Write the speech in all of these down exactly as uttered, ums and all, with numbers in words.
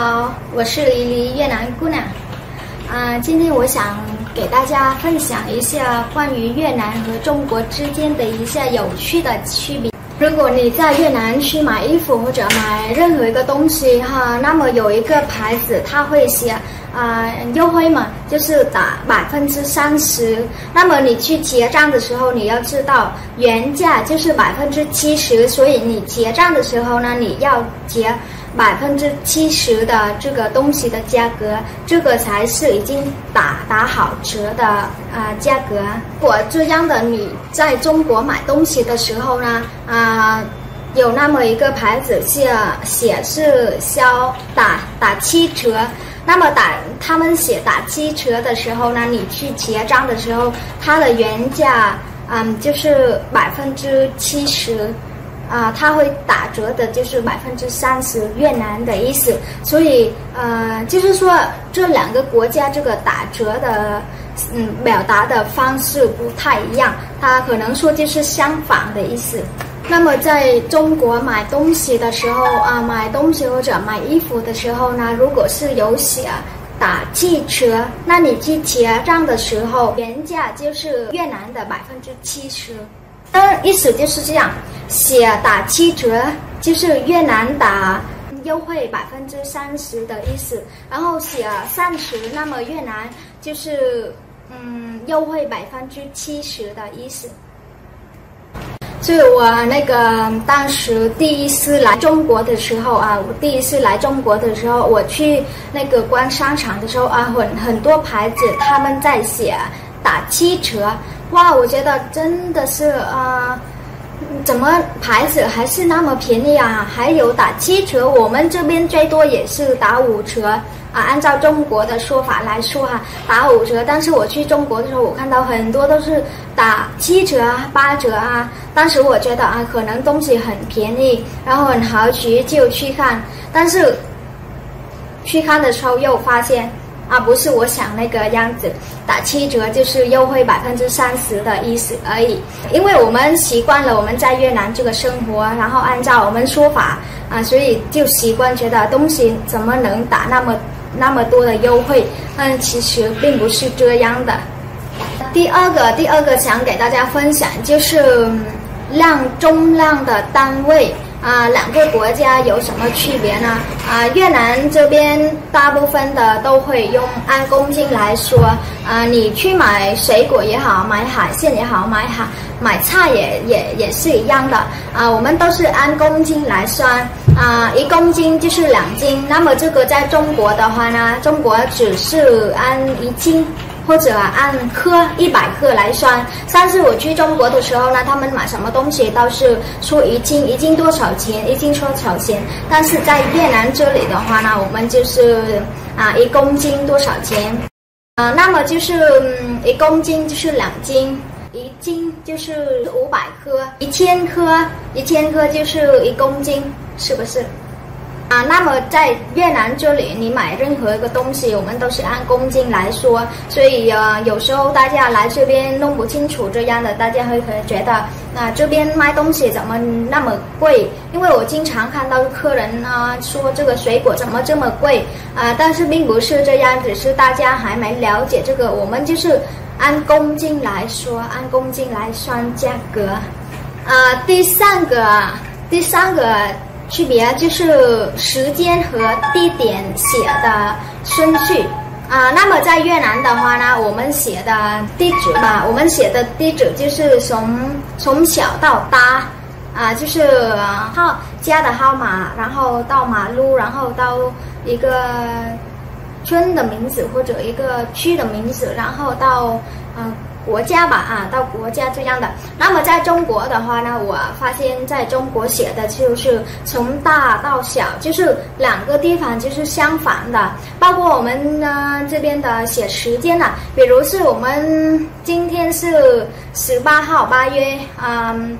好，我是黎黎越南姑娘。啊、呃，今天我想给大家分享一下关于越南和中国之间的一些有趣的区别。如果你在越南去买衣服或者买任何一个东西哈，那么有一个牌子它会写啊、呃、优惠嘛，就是打百分之三十。那么你去结账的时候，你要知道原价就是百分之七十，所以你结账的时候呢，你要结百分之七十的这个东西的价格，这个才是已经打打好折的啊、呃、价格。如果这样的你在中国买东西的时候呢，啊、呃，有那么一个牌子写写是销打打七折，那么打他们写打七折的时候呢，你去结账的时候，它的原价嗯、呃、就是百分之七十。啊、呃，它会打折的，就是百分之三十越南的意思，所以呃，就是说这两个国家这个打折的，嗯，表达的方式不太一样，它可能说就是相反的意思。那么在中国买东西的时候啊、呃，买东西或者买衣服的时候呢，如果是有写打七折，那你去结账的时候，原价就是越南的百分之七十。那意思就是这样，写打七折就是越南打优惠百分之三十的意思，然后写三十，那么越南就是嗯优惠百分之七十的意思。所以我那个当时第一次来中国的时候啊，我第一次来中国的时候，我去那个逛商场的时候啊，很很多牌子他们在写打七折。哇，我觉得真的是啊、呃，怎么牌子还是那么便宜啊？还有打七折，我们这边最多也是打五折啊。按照中国的说法来说哈、啊，打五折。但是我去中国的时候，我看到很多都是打七折啊、八折啊。当时我觉得啊，可能东西很便宜，然后很好奇就去看，但是去看的时候又发现。啊，不是我想那个样子，打七折就是优惠百分之三十的意思而已。因为我们习惯了我们在越南这个生活，然后按照我们说法啊，所以就习惯觉得东西怎么能打那么那么多的优惠？嗯，其实并不是这样的。第二个，第二个想给大家分享就是量重量的单位。啊，两个国家有什么区别呢？啊，越南这边大部分的都会用按公斤来说。啊，你去买水果也好，买海鲜也好，买海买菜也也也是一样的。啊，我们都是按公斤来算。啊，一公斤就是两斤。那么这个在中国的话呢，中国只是按一斤。或者按克一百克来算，上次我去中国的时候呢，他们买什么东西都是说一斤，一斤多少钱，一斤多少钱。但是在越南这里的话呢，我们就是啊一公斤多少钱，啊那么就是、嗯、一公斤就是两斤，一斤就是五百克，一千克，一千克就是一公斤，是不是？啊，那么在越南这里，你买任何一个东西，我们都是按公斤来说，所以呃，有时候大家来这边弄不清楚这样的，大家会觉得啊、呃，这边卖东西怎么那么贵？因为我经常看到客人呢、呃、说这个水果怎么这么贵啊、呃，但是并不是这样，只是大家还没了解这个，我们就是按公斤来说，按公斤来算价格。啊、呃，第三个，第三个。区别就是时间和地点写的顺序啊。那么在越南的话呢，我们写的地址吧，我们写的地址就是从从小到大啊，就是号家的号码，然后到马路，然后到一个村的名字或者一个区的名字，然后到嗯。呃国家吧啊，到国家这样的。那么在中国的话呢，我发现在中国写的就是从大到小，就是两个地方就是相反的。包括我们呢、呃、这边的写时间啊，比如是我们今天是十八号八月嗯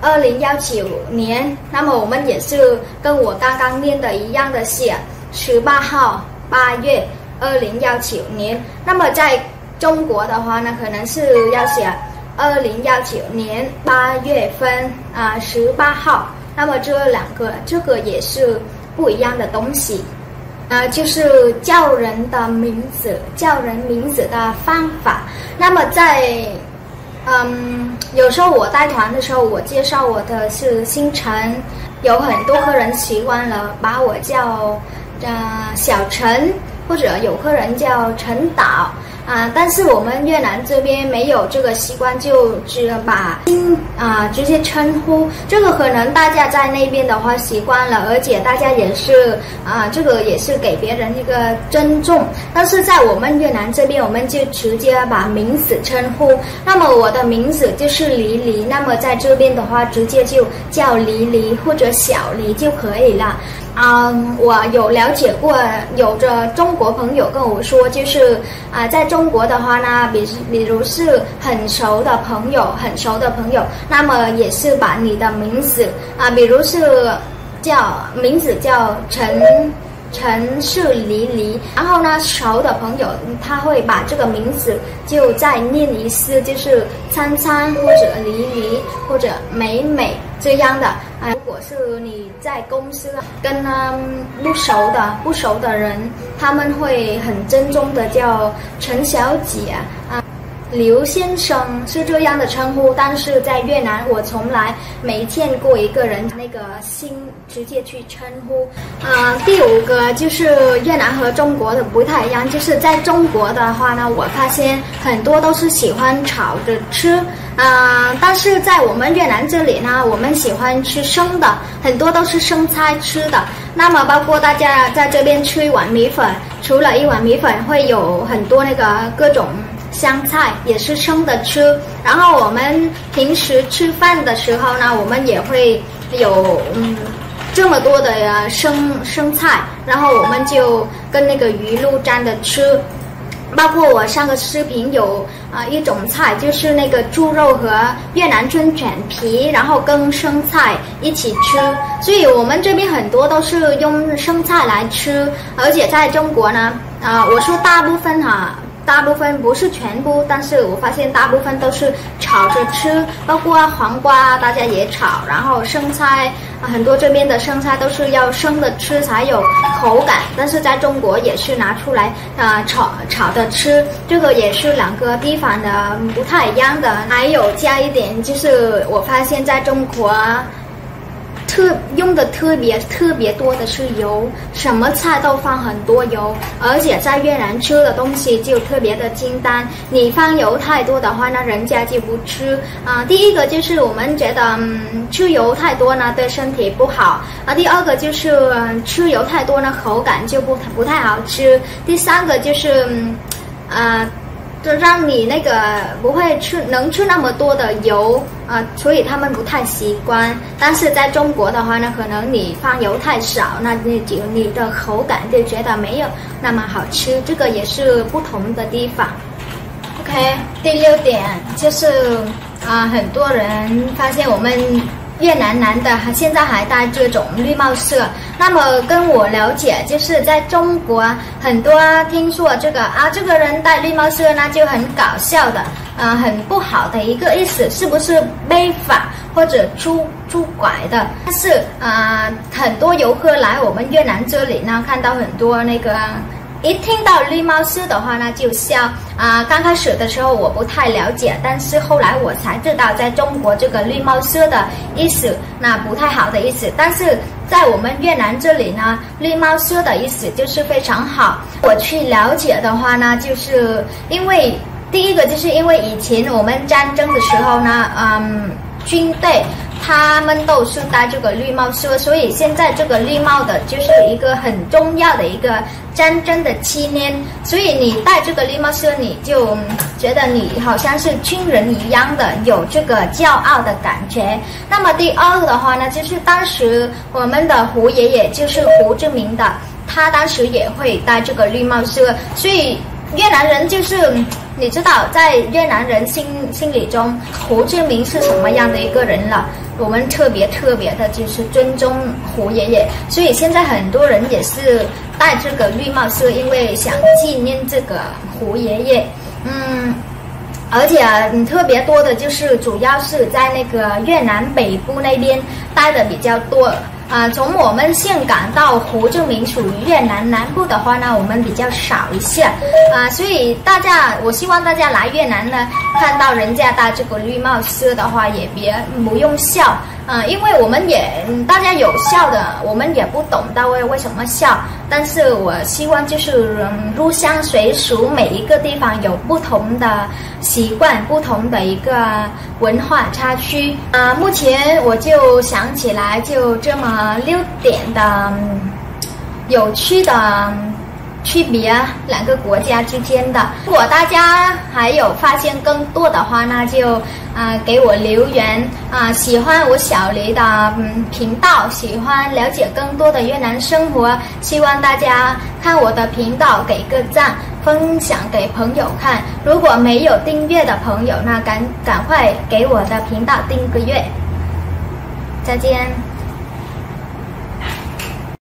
二零幺九年，那么我们也是跟我刚刚念的一样的写十八号八月二零幺九年。那么在中国的话呢，可能是要写二零幺九年八月份啊十八号，那么这两个这个也是不一样的东西。呃，就是叫人的名字，叫人名字的方法。那么在，嗯，有时候我带团的时候，我介绍我的是星辰，有很多客人习惯了把我叫呃小陈，或者有客人叫陈导啊、呃。但是我们越南这边没有这个习惯，就只把星啊、呃、直接称呼。这个可能大家在那边的话习惯了，而且大家也是啊、呃，这个也是给别人一个尊重。但是在我们越南这边，我们就直接把名字称呼。那么我的名字就是黎黎，那么在这边的话，直接就叫黎黎或者小黎就可以了。啊、um, ，我有了解过，有着中国朋友跟我说，就是啊、呃，在中国的话呢，比比如是很熟的朋友，很熟的朋友，那么也是把你的名字啊、呃，比如是叫名字叫陈陈是黎黎，然后呢，熟的朋友他会把这个名字就再念一次，就是灿灿或者黎黎或者美美这样的。啊，如果是你在公司跟嗯不熟的不熟的人，他们会很尊重的叫陈小姐啊、刘先生是这样的称呼。但是在越南，我从来没见过一个人那个姓直接去称呼。啊、呃，第五个就是越南和中国的不太一样，就是在中国的话呢，我发现很多都是喜欢炒着吃。啊、呃，但是在我们越南这里呢，我们喜欢吃生的，很多都是生菜吃的。那么包括大家在这边吃一碗米粉，除了一碗米粉，会有很多那个各种香菜，也是生的吃。然后我们平时吃饭的时候呢，我们也会有嗯这么多的生生菜，然后我们就跟那个鱼露沾着吃。包括我上个视频有啊、呃、一种菜，就是那个猪肉和越南春卷皮，然后跟生菜一起吃。所以我们这边很多都是用生菜来吃。而且在中国呢，啊、呃、我说大部分哈、啊，大部分不是全部，但是我发现大部分都是炒着吃，包括黄瓜大家也炒，然后生菜。很多这边的生菜都是要生的吃才有口感，但是在中国也是拿出来啊、呃、炒炒的吃，这个也是两个地方的不太一样的。还有加一点就是，我发现在中国特用的特别特别多的是油，什么菜都放很多油，而且在越南吃的东西就特别的清淡，你放油太多的话，那人家就不吃啊、呃。第一个就是我们觉得、嗯、吃油太多呢对身体不好啊，第二个就是、嗯、吃油太多呢口感就不不太好吃，第三个就是嗯啊。呃就让你那个不会吃能吃那么多的油啊、呃，所以他们不太习惯。但是在中国的话呢，可能你放油太少，那你就你的口感就觉得没有那么好吃，这个也是不同的地方。OK， 第六点就是啊、呃，很多人发现我们越南男的现在还戴这种绿帽色。那么跟我了解，就是在中国很多听说这个啊，这个人戴绿帽色那就很搞笑的，呃，很不好的一个意思，是不是违法或者出出拐的？但是啊、呃，很多游客来我们越南这里呢，看到很多那个。一听到绿帽色的话呢，就笑啊、呃！刚开始的时候我不太了解，但是后来我才知道，在中国这个绿帽色的意思，那不太好的意思。但是在我们越南这里呢，绿帽色的意思就是非常好。我去了解的话呢，就是因为第一个就是因为以前我们战争的时候呢，嗯，军队。他们都是戴这个绿帽色，所以现在这个绿帽的就是一个很重要的一个战争的纪念。所以你戴这个绿帽色，你就觉得你好像是军人一样的，有这个骄傲的感觉。那么第二的话呢，就是当时我们的胡爷爷就是胡志明的，他当时也会戴这个绿帽色，所以越南人就是。你知道在越南人心心里中胡志明是什么样的一个人了，我们特别特别的就是尊重胡爷爷，所以现在很多人也是戴这个绿帽色，因为想纪念这个胡爷爷。嗯，而且、啊、特别多的就是主要是在那个越南北部那边戴的比较多。啊、呃，从我们岘港到胡志明属于越南南部的话呢，我们比较少一些啊、呃，所以大家，我希望大家来越南呢，看到人家戴这个绿帽子的话，也别不用笑啊、呃，因为我们也大家有笑的，我们也不懂到位为什么笑，但是我希望就是、嗯、入乡随俗，每一个地方有不同的习惯，不同的一个文化差距啊、呃。目前我就想起来就这么。 呃，六点的有趣的区别，两个国家之间的。如果大家还有发现更多的话，那就啊、呃、给我留言啊、呃。喜欢我小黎的、嗯、频道，喜欢了解更多的越南生活，希望大家看我的频道给个赞，分享给朋友看。如果没有订阅的朋友，那赶赶快给我的频道订个阅。再见。